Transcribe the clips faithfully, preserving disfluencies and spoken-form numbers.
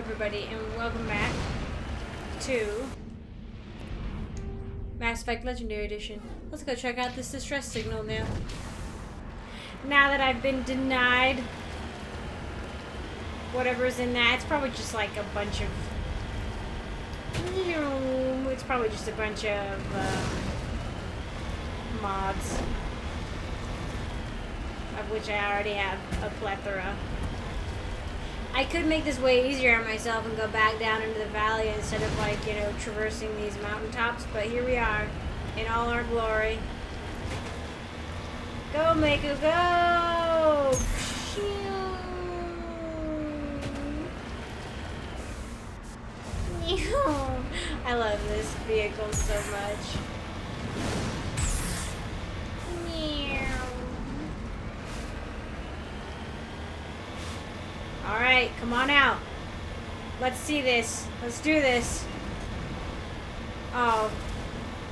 everybody, and welcome back to Mass Effect Legendary Edition. Let's go check out this distress signal now. Now that I've been denied whatever's in that, it's probably just like a bunch of, you know, it's probably just a bunch of uh, mods, of which I already have a plethora. I could make this way easier on myself and go back down into the valley instead of, like, you know, traversing these mountaintops, but here we are, in all our glory. Go, Mako, go! I love this vehicle so much. Alright, come on out. Let's see this. Let's do this. Oh.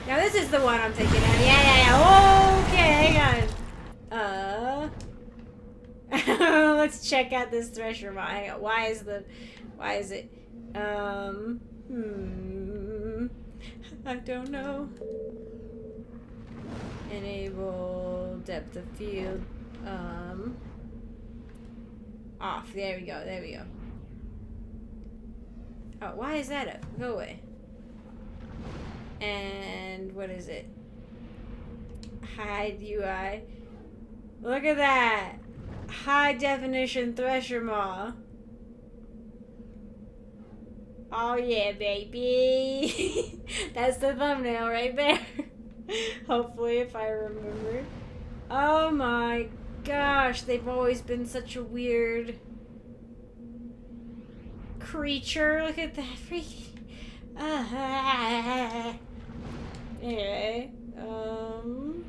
Now this is the one I'm thinking of. Yeah, yeah, yeah. Okay, hang on. Uh. Let's check out this Thresher Maw. Hang on. Why is the... Why is it... Um... Hmm... I don't know. Enable depth of field. Um... Off. There we go. There we go. Oh, why is that up? Go away. And what is it? Hide U I. Look at that. High definition Thresher Maw. Oh yeah, baby. That's the thumbnail right there. Hopefully, if I remember. Oh my god. Gosh, they've always been such a weird creature. Look at that freaking. Uh, anyway, um,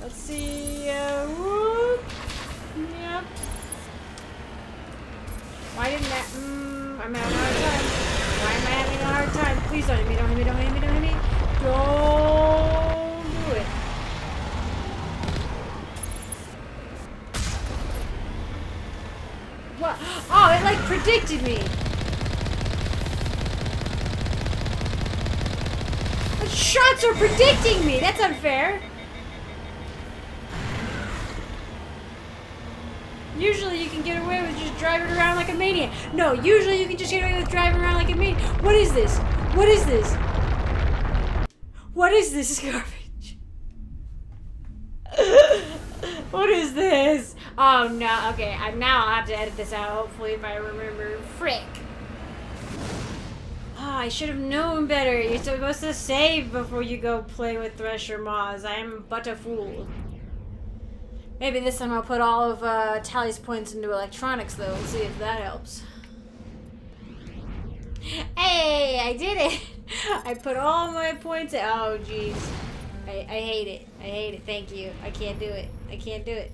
let's see. Uh, whoop. Yep. Why didn't that? Mm, I'm having a hard time. Why am I having a hard time? Please don't hit me! Don't hit me! Don't hit me! Don't hit me! Don't do it. What? Oh, it like predicted me. The shots are predicting me. That's unfair. Usually you can get away with just driving around like a maniac. No, usually you can just get away with driving around like a maniac. What is this? What is this? What is this garbage? What is this? Oh no, okay, I'm now I'll have to edit this out, hopefully, if I remember. Frick! Oh, I should have known better. You're supposed to save before you go play with Thresher Maws. I am but a fool. Maybe this time I'll put all of uh, Tally's points into electronics, though, and see if that helps. Hey, I did it! I put all my points in. Oh, jeez. I, I hate it. I hate it. Thank you. I can't do it. I can't do it.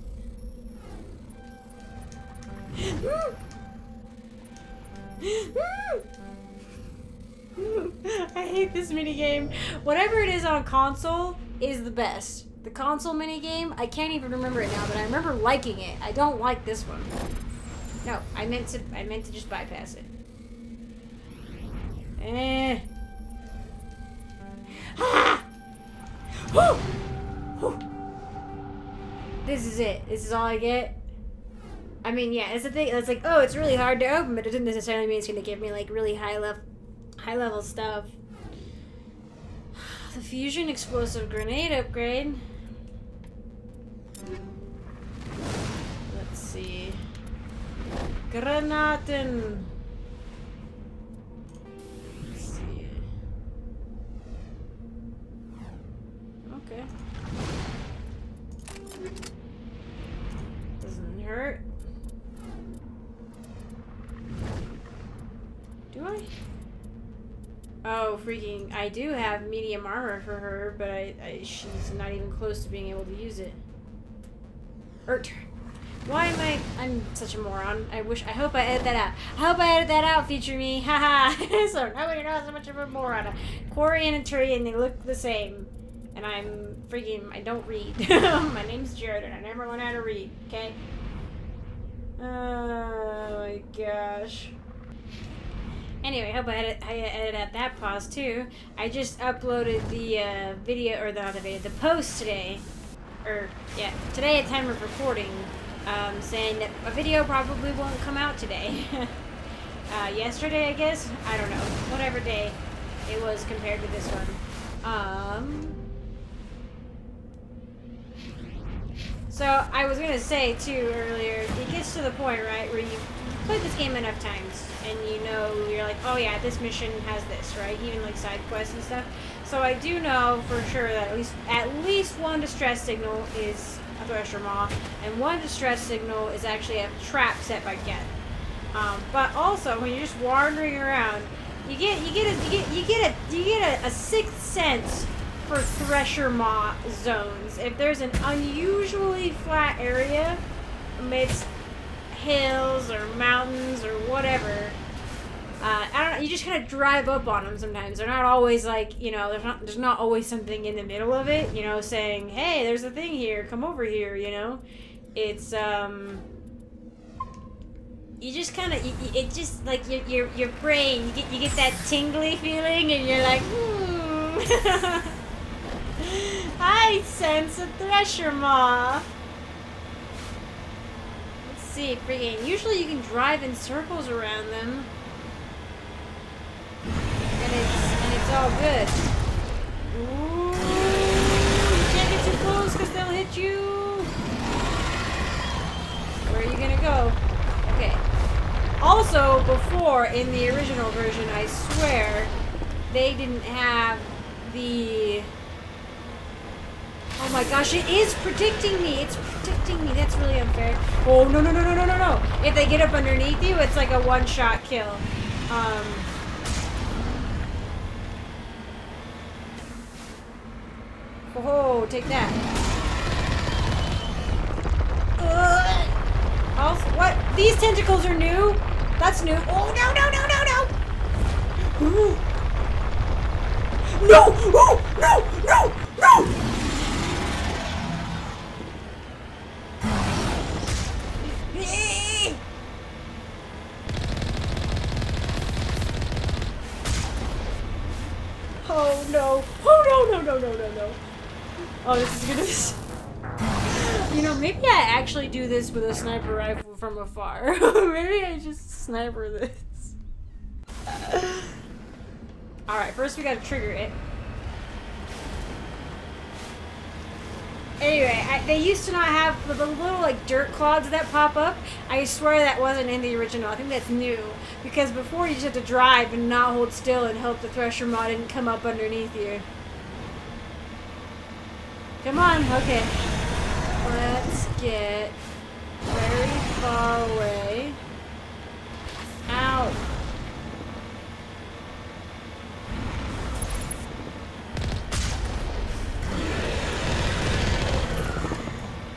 I hate this minigame. Whatever it is on console is the best. The console minigame, I can't even remember it now, but I remember liking it. I don't like this one. No, I meant to I meant to just bypass it. Eh. Ah! Woo! Woo! This is it. This is all I get. I mean, yeah, it's the thing. It's like, oh, it's really hard to open, but it doesn't necessarily mean it's going to give me like really high level, high level stuff. The fusion explosive grenade upgrade. Let's see. Granaten. Let's see. Okay. Doesn't hurt. Do I? Oh, freaking, I do have medium armor for her, but I, I, she's not even close to being able to use it. Ert. Why am I, I'm such a moron. I wish, I hope I edit that out. I hope I edit that out, feature me. Haha. So nobody knows how much of a moron. Quarian and Turian, they look the same. And I'm freaking, I don't read. My name's Jared and I never learned how to read, okay? Oh my gosh. Anyway, I hope I edit, I edit out that pause too. I just uploaded the uh, video, or the, not the video, the post today. Or, yeah, today at time of recording. Um, saying that a video probably won't come out today. uh, yesterday, I guess? I don't know. Whatever day it was compared to this one. Um... So, I was gonna say, too, earlier, it gets to the point, right, where you played this game enough times, and you know, you're like, oh yeah, this mission has this, right? Even, like, side quests and stuff. So I do know for sure that at least, at least one distress signal is a Thresher Maw, and one distress signal is actually a trap set by Ket. Um, but also, when you're just wandering around, you get, you get a, you get, you get a, you get a, a sixth sense for Thresher Maw zones. If there's an unusually flat area amidst hills or mountains or whatever, uh, I don't know, you just kind of drive up on them sometimes. They're not always like, you know, there's not, there's not always something in the middle of it, you know, saying, hey, there's a thing here, come over here, you know? It's, um... you just kind of, it just, like, your, your, your brain, you get, you get that tingly feeling and you're like, hmm... I sense a Thresher Maw. Let's see, freaking. Usually you can drive in circles around them, and it's and it's all good. Ooh, you can't get too close because they'll hit you. Where are you gonna go? Okay. Also, before in the original version, I swear they didn't have the. Oh my gosh, it is predicting me. It's predicting me. That's really unfair. Oh, no, no, no, no, no, no, no. If they get up underneath you, it's like a one-shot kill. Um, oh, take that. Uh, also, what? These tentacles are new? That's new. Oh, no, no, no, no, no. Ooh. No, oh, no, no, no, no. Oh no! Oh no! No! No! No! No! No! Oh, this is gonna. This... You know, maybe I actually do this with a sniper rifle from afar. Maybe I just sniper this. All right, first we gotta trigger it. Anyway, I, they used to not have the little, like, dirt clods that pop up. I swear that wasn't in the original. I think that's new. Because before, you just had to drive and not hold still and hope the Thresher Maw didn't come up underneath you. Come on. Okay. Let's get very far away. Ow.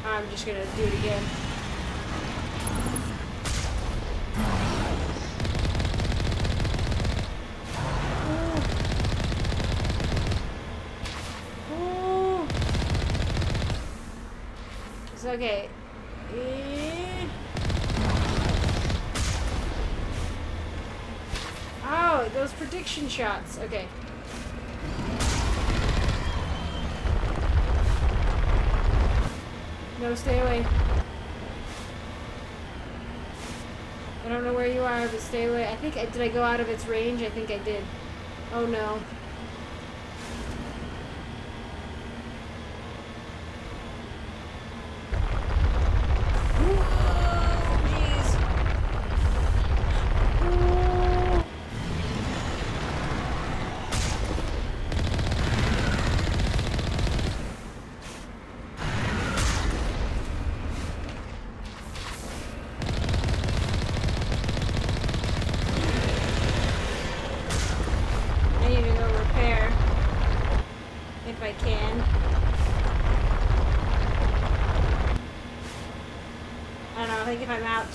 I'm just gonna do it again. Ooh. Ooh. It's okay. E oh, those prediction shots. Okay. No, stay away. I don't know where you are, but stay away. I think I did I go out of its range? I think I did. Oh no.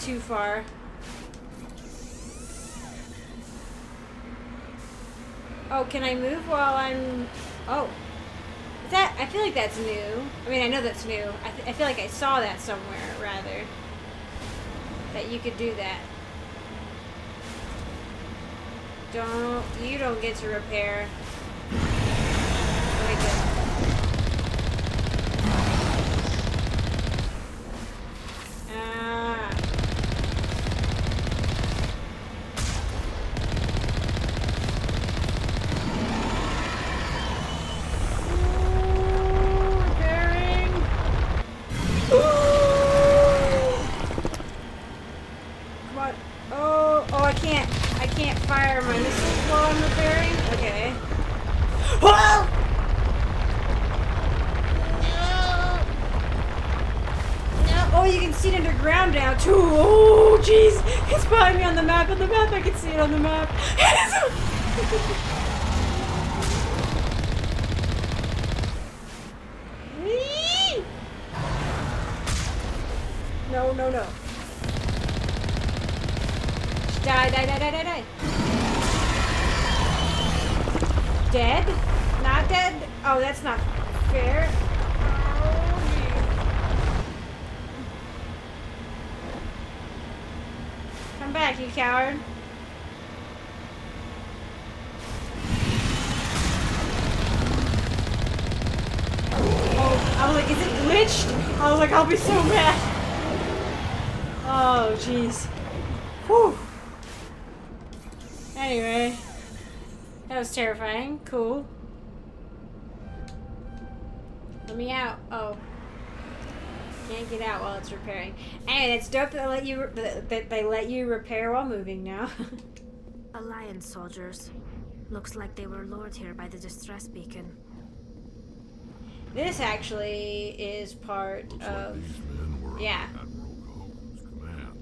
Too far. Oh, can I move while I'm... Oh. Is that... I feel like that's new. I mean, I know that's new. I, th I feel like I saw that somewhere, rather. That you could do that. Don't... You don't get to repair. Wait, good. On the map. No, no, no. Die, die, die, die, die, die. Dead? Not dead? Oh, that's not fair. Come back, you coward. I was like, I'll be so mad. Oh, jeez. Whew. Anyway. That was terrifying. Cool. Let me out. Oh. Can't get out while it's repairing. Anyway, that's dope that they let you, that they let you repair while moving now. Alliance soldiers. Looks like they were lured here by the distress beacon. This actually is part Looks of. Like these men were yeah. Admiral Kahoku's command.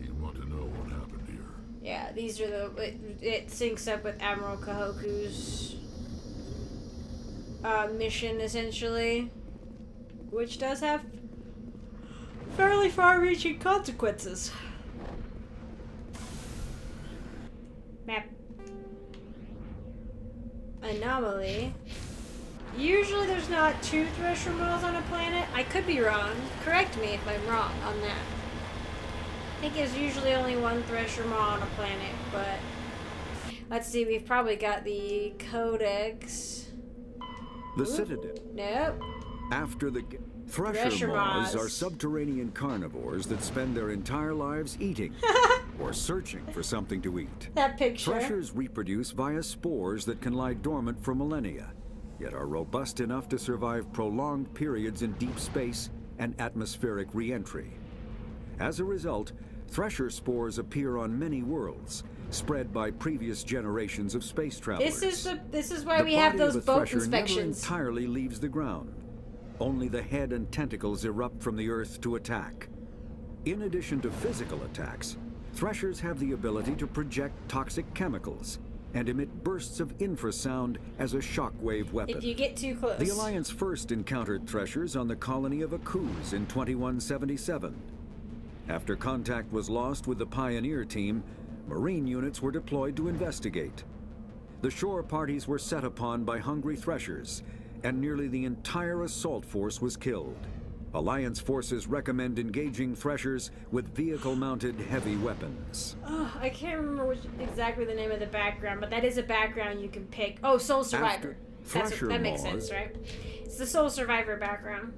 You want to know what happened here? Yeah, these are the. It, it syncs up with Admiral Kahoku's uh, mission, essentially, which does have fairly far-reaching consequences. Map. Anomaly. Usually there's not two Thresher Maws on a planet. I could be wrong. Correct me if I'm wrong on that. I think there's usually only one Thresher Maw on a planet, but... Let's see, we've probably got the Codex. The Ooh. Citadel. Nope. After the... Thresher, Thresher Maws are subterranean carnivores that spend their entire lives eating or searching for something to eat. That picture. Threshers reproduce via spores that can lie dormant for millennia, yet are robust enough to survive prolonged periods in deep space and atmospheric re-entry. As a result, thresher spores appear on many worlds, spread by previous generations of space travelers. This is the, this is why we have those boat inspections. The body of a thresher never entirely leaves the ground. Only the head and tentacles erupt from the earth to attack. In addition to physical attacks, threshers have the ability to project toxic chemicals and emit bursts of infrasound as a shockwave weapon. If you get too close. The Alliance first encountered Threshers on the colony of Akuz in twenty-one seventy-seven. After contact was lost with the Pioneer team, Marine units were deployed to investigate. The shore parties were set upon by hungry Threshers, and nearly the entire assault force was killed. Alliance forces recommend engaging Threshers with vehicle-mounted heavy weapons. Oh, I can't remember which, exactly the name of the background, but that is a background you can pick. Oh, Soul Survivor. That's what, that makes sense, right? It's the Soul Survivor background.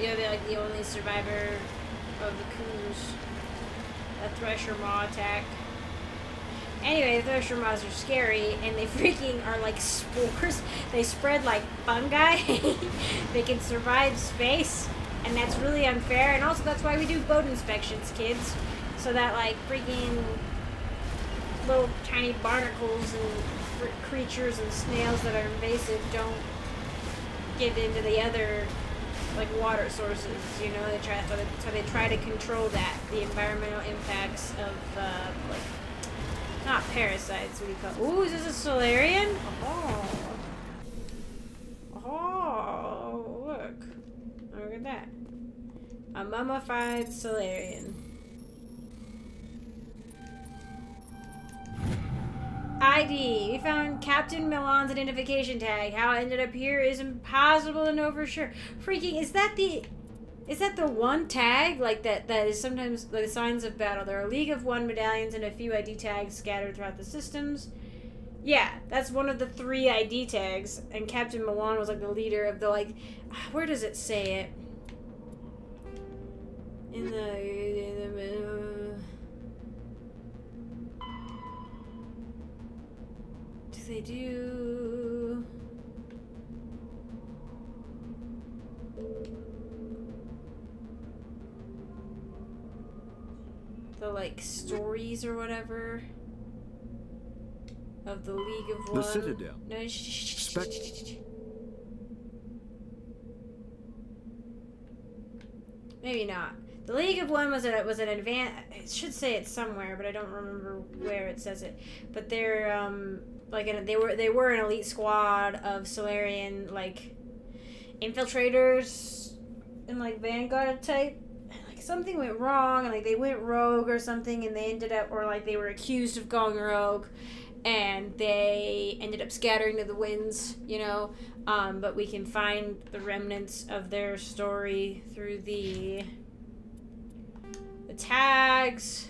Yeah, they're like the only survivor of the coups. A Thresher Maw attack. Anyway, the Thresher Maws are scary, and they freaking are like spores. They spread like fungi. They can survive space, and that's really unfair. And also, that's why we do boat inspections, kids. So that, like, freaking little tiny barnacles and creatures and snails that are invasive don't get into the other, like, water sources, you know? They try, so, they, so they try to control that, the environmental impacts of, uh, like, not parasites, what do you call it? Ooh, is this a Salarian? Oh. Oh, look. Look at that. A mummified Salarian. I D. We found Captain Milan's identification tag. How it ended up here is impossible to know for sure. Freaking, is that the... Is that the one tag, like that, that is sometimes the signs of battle? There are League of One medallions and a few I D tags scattered throughout the systems. Yeah, that's one of the three I D tags, and Captain Milan was like the leader of the, like, where does it say it? In the... In the uh, do they do... the, like, stories or whatever of the League of One. The Citadel. No, sh sh sh Spec sh maybe not. The League of One was a was an advance. It should say it somewhere, but I don't remember where it says it. But they're um like an, they were they were an elite squad of Salarian, like, infiltrators and, like, Vanguard type. Something went wrong, and, like, they went rogue or something, and they ended up, or, like, they were accused of going rogue, and they ended up scattering to the winds, you know, um, but we can find the remnants of their story through the, the tags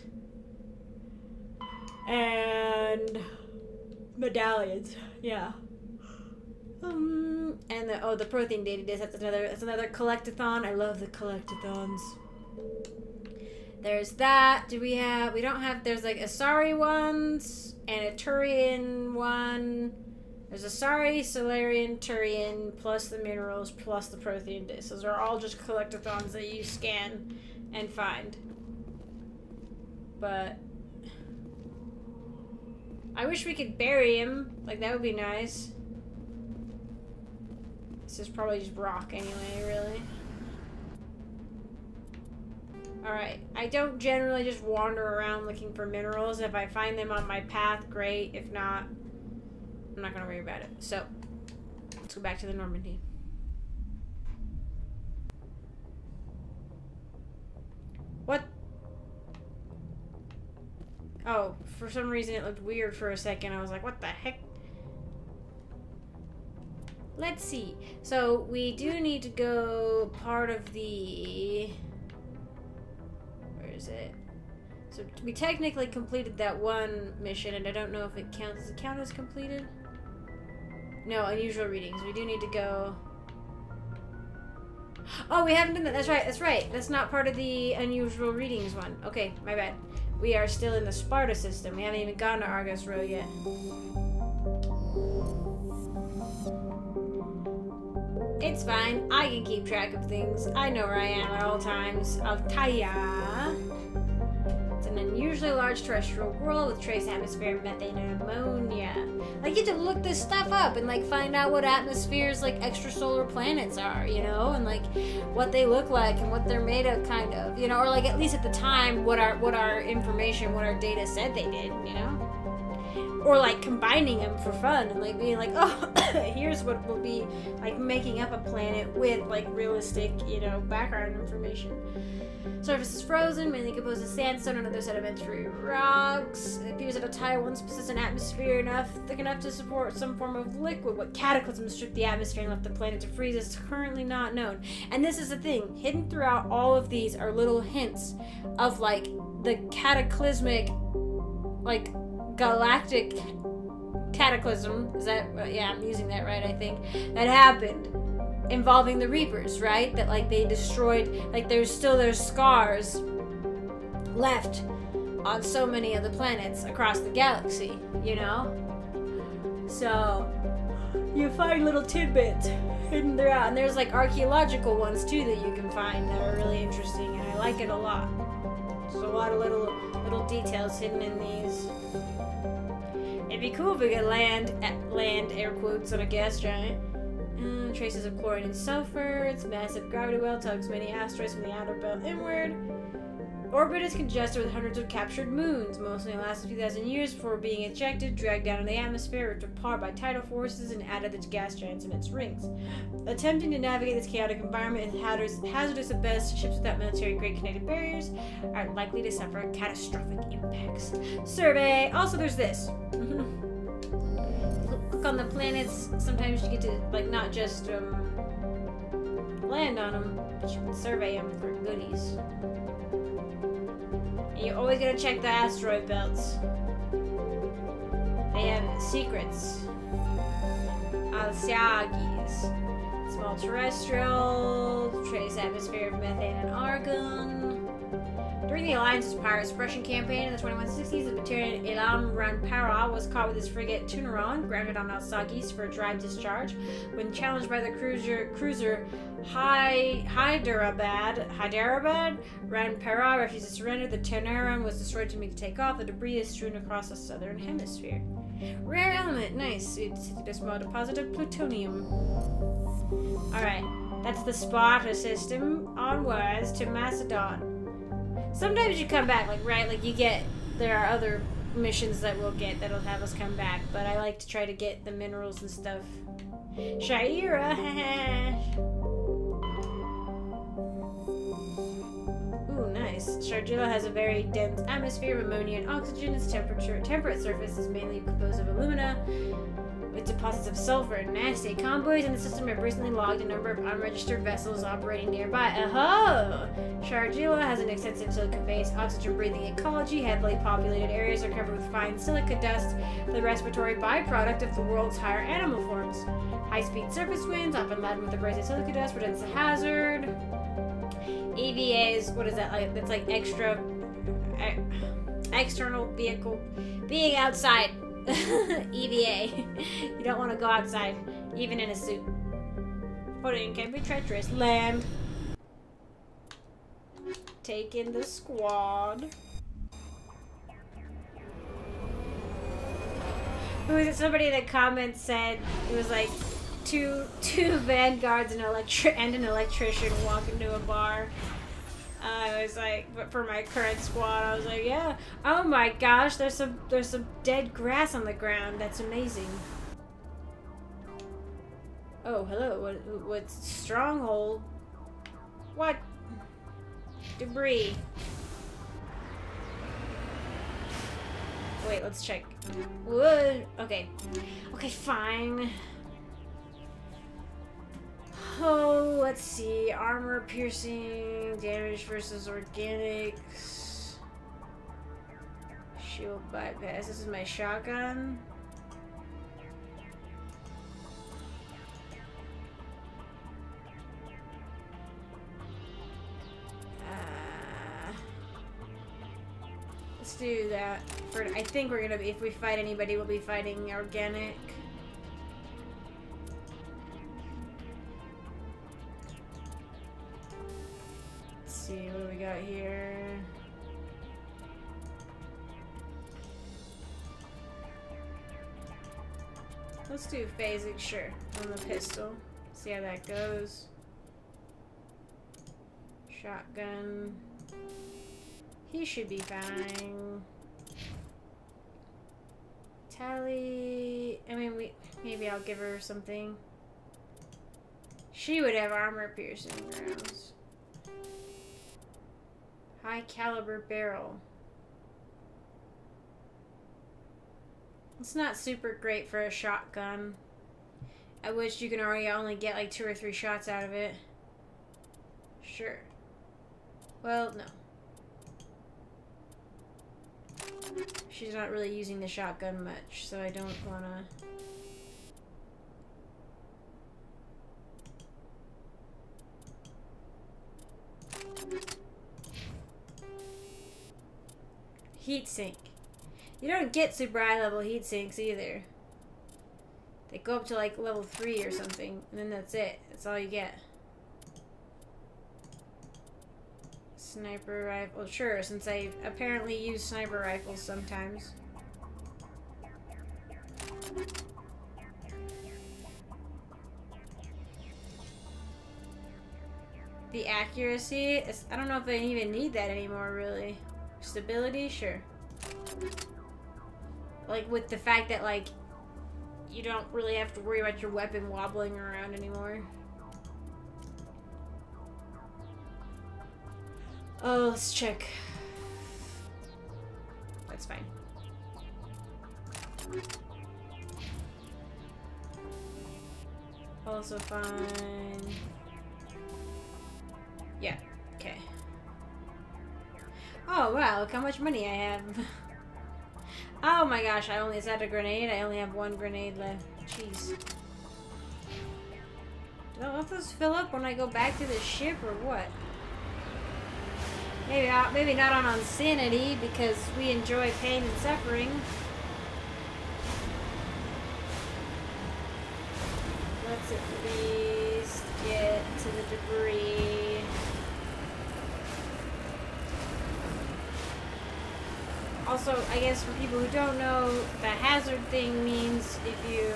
and medallions, yeah. Um, and the, oh, the Prothean data disc, that's another, that's another collectathon. I love the collectathons. There's that. Do we have... We don't have... There's, like, Asari ones and a Turian one. There's Asari, Salarian, Turian, plus the minerals, plus the Prothean discs. Those are all just collectathons that you scan and find. But... I wish we could bury him. Like, that would be nice. This is probably just rock anyway, really. Alright, I don't generally just wander around looking for minerals. If I find them on my path, great. If not, I'm not going to worry about it. So, let's go back to the Normandy. What? Oh, for some reason it looked weird for a second. I was like, what the heck? Let's see. So, we do need to go part of the... it. So we technically completed that one mission, and I don't know if it counts. Does it count as completed? No, unusual readings. We do need to go... Oh, we haven't done that. That's right, that's right. That's not part of the unusual readings one. Okay, my bad. We are still in the Sparta system. We haven't even gone to Argus Road yet. It's fine. I can keep track of things. I know where I am at all times. Altaya. It's an unusually large terrestrial world with trace atmosphere, methane, and ammonia. Like, you have to look this stuff up and, like, find out what atmospheres, like, extrasolar planets are, you know? And, like, what they look like and what they're made of, kind of. You know, or, like, at least at the time, what our, what our information, what our data said they did, you know? Or, like, combining them for fun and, like, being like, oh, here's what will be, like, making up a planet with, like, realistic, you know, background information. Surface is frozen, mainly composed of sandstone and other sedimentary rocks. It appears that Altair once possessed an atmosphere enough thick enough to support some form of liquid. What cataclysm stripped the atmosphere and left the planet to freeze is currently not known. And this is the thing. Hidden throughout all of these are little hints of, like, the cataclysmic, like, galactic cataclysm, is that, yeah, I'm using that right, I think, that happened involving the Reapers, right? That, like, they destroyed, like, there's still their scars left on so many of the planets across the galaxy, you know? So, you find little tidbits hidden throughout, and there's, like, archaeological ones, too, that you can find that are really interesting, and I like it a lot. There's a lot of little, little details hidden in these. It'd be cool if we could land, at land air quotes, on a gas giant. Uh, traces of chlorine and sulfur. Its massive gravity well tugs many asteroids from the outer belt inward. Orbit is congested with hundreds of captured moons, mostly in the last two thousand years, before being ejected, dragged down in the atmosphere, ripped apart by tidal forces, and added to gas giants and its rings. Attempting to navigate this chaotic environment is hazardous at best. Ships without military-grade kinetic barriers are likely to suffer catastrophic impacts. Survey! Also, there's this. Click on the planets. Sometimes you get to, like, not just, um... land on him, but you can survey him for goodies. And you're always gonna check the asteroid belts. They have secrets. Alciagis. Small terrestrial, trace atmosphere of methane and argon. During the Alliance's pirate suppression campaign in the twenty-one sixties, the Batarian Elam Ranpara was caught with his frigate Tuneron, grounded on Alciagis for a dry discharge. When challenged by the cruiser, cruiser Hy Hyderabad, Hyderabad, Ranpara refused to surrender. The Tuneron was destroyed to make the takeoff. The debris is strewn across the southern hemisphere. Rare element, nice. It's the best small deposit of plutonium. Alright, that's the Sparta system. Onwards to Macedon. Sometimes you come back, like, right, like, you get, there are other missions that we'll get that'll have us come back, but I like to try to get the minerals and stuff. Shaira, ooh, nice. Chargilla has a very dense atmosphere of ammonia and oxygen. Its temperature, temperate surface is mainly composed of alumina, with deposits of sulfur and nasty. Convoys in the system have recently logged a number of unregistered vessels operating nearby. Aho! Chargilla has an extensive silica-based oxygen-breathing ecology. Heavily populated areas are covered with fine silica dust, the respiratory byproduct of the world's higher animal forms. High-speed surface winds, often laden with abrasive silica dust, presents a hazard. E V As, what is that like? That's like extra... external vehicle... being outside. E V A. You don't want to go outside, even in a suit. Prothean can be treacherous. Land. Take in the squad. Who is it? Somebody that comments said it was like two two vanguards and, electri and an electrician walk into a bar. Uh, I was like, but for my current squad, I was like, yeah. Oh my gosh, there's some there's some dead grass on the ground. That's amazing. Oh, hello. What, what's stronghold? What? Debris. Wait, let's check. Wood. Okay. Okay, fine. Oh, let's see. Armor piercing, damage versus organics. Shield bypass. This is my shotgun. Uh, let's do that. For, I think we're gonna be, if we fight anybody, we'll be fighting organic. See what do we got here. Let's do phasic, sure, on the pistol. See how that goes. Shotgun. He should be fine. Tally. I mean, we maybe I'll give her something. She would have armor piercing rounds. High caliber barrel. It's not super great for a shotgun. I wish you can already only get like two or three shots out of it. Sure. Well, no. She's not really using the shotgun much, so I don't wanna... Heat sink. You don't get super high level heat sinks either. They go up to like level three or something, and then that's it. That's all you get. Sniper rifle. Sure, since I apparently use sniper rifles sometimes. The accuracy is, I don't know if I even need that anymore, really. Stability, sure. Like with the fact that like you don't really have to worry about your weapon wobbling around anymore. Oh, let's check. That's fine. Also fine. wow, look how much money I have. Oh my gosh, I only, is that a grenade? I only have one grenade left. Jeez. Do I let those fill up when I go back to the ship or what? Maybe not, maybe not on insanity, because we enjoy pain and suffering. Let's at least get to the debris. Also, I guess for people who don't know, the hazard thing means if you...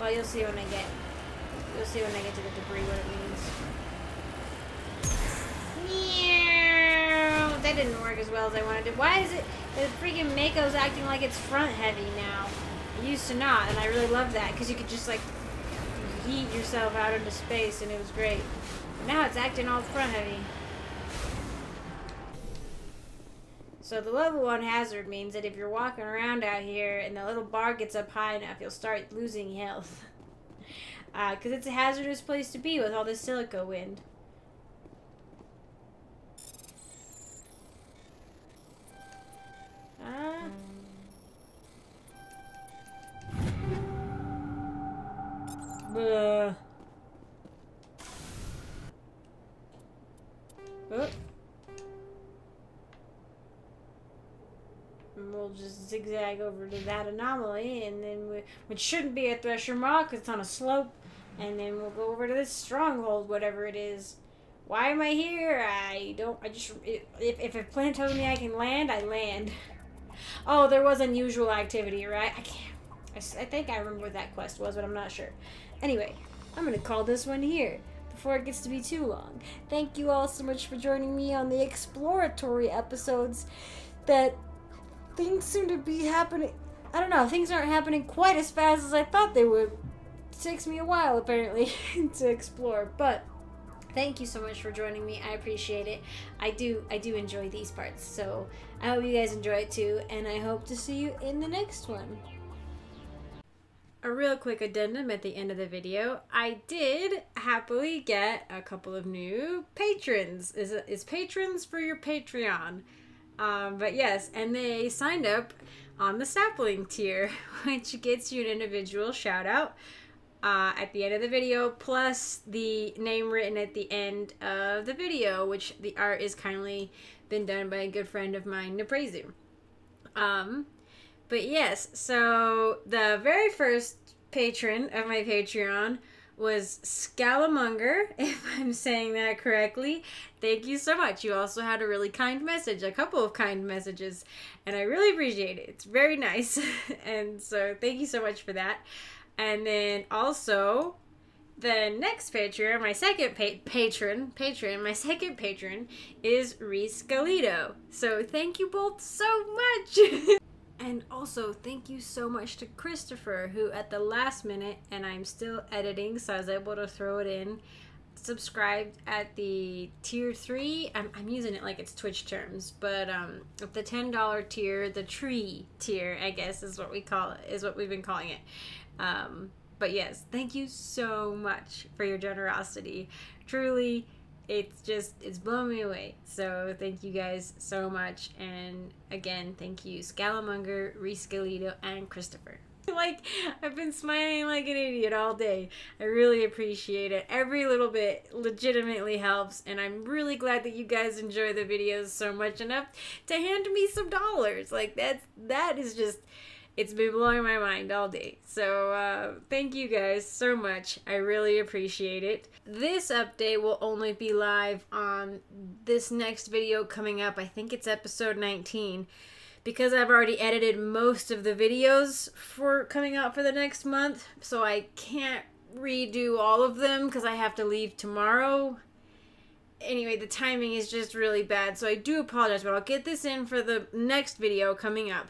Well, you'll see when I get... You'll see when I get to the debris what it means. Yeah, that didn't work as well as I wanted it. Why is it... The freaking Mako's acting like it's front heavy now. It used to not, and I really love that, because you could just, like, yeet yourself out into space, and it was great. But now it's acting all front heavy. So the level one hazard means that if you're walking around out here and the little bar gets up high enough, you'll start losing health. Because uh, it's a hazardous place to be with all this silica wind. Uh. Bleh. Oh. We'll just zigzag over to that anomaly, and then we, which shouldn't be a Thresher Maw because it's on a slope, and then we'll go over to this stronghold, whatever it is. Why am I here? I don't. I just it, if if a plan tells me I can land, I land. Oh, there was unusual activity, right? I can't. I, I think I remember what that quest was, but I'm not sure. Anyway, I'm gonna call this one here before it gets to be too long. Thank you all so much for joining me on the exploratory episodes. That. Things seem to be happening. I don't know. Things aren't happening quite as fast as I thought they would. It takes me a while, apparently, to explore. But thank you so much for joining me. I appreciate it. I do, I do enjoy these parts. So I hope you guys enjoy it too. And I hope to see you in the next one. A real quick addendum at the end of the video. I did happily get a couple of new patrons. Is, is patrons for your Patreon. Um, but yes, and they signed up on the sapling tier, which gets you an individual shout out uh, at the end of the video, plus the name written at the end of the video, which the art is kindly been done by a good friend of mine, Naprazu. Um, but yes, so the very first patron of my Patreon was Scallamonger, if I'm saying that correctly. Thank you so much. You also had a really kind message, a couple of kind messages, and I really appreciate it. It's very nice. And so thank you so much for that. And then also the next patron, my second pa patron, patron, my second patron is Reese Galito. So thank you both so much. And also, thank you so much to Christopher, who at the last minute, and I'm still editing, so I was able to throw it in, subscribed at the tier three. I'm, I'm using it like it's Twitch terms, but um, at the ten dollar tier, the tree tier, I guess is what we call it, is what we've been calling it. Um, but yes, thank you so much for your generosity. Truly, it's just, it's blown me away. So thank you guys so much. And again, thank you, Scallamonger, Reese Galito, and Christopher. Like, I've been smiling like an idiot all day. I really appreciate it. Every little bit legitimately helps. And I'm really glad that you guys enjoy the videos so much enough to hand me some dollars. Like, that's, that is just... It's been blowing my mind all day. So uh, thank you guys so much. I really appreciate it. This update will only be live on this next video coming up. I think it's episode nineteen. Because I've already edited most of the videos for coming out for the next month. So I can't redo all of them because I have to leave tomorrow. Anyway, the timing is just really bad. So I do apologize, but I'll get this in for the next video coming up.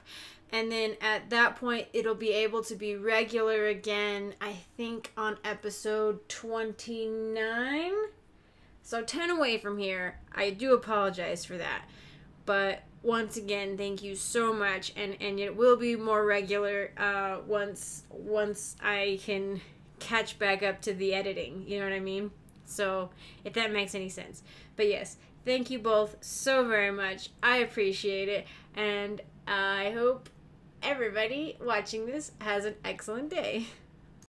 And then at that point, it'll be able to be regular again, I think, on episode twenty-nine. So ten away from here. I do apologize for that. But once again, thank you so much. And, and it will be more regular uh, once, once I can catch back up to the editing. You know what I mean? So if that makes any sense. But yes, thank you both so very much. I appreciate it. And I hope everybody watching this has an excellent day.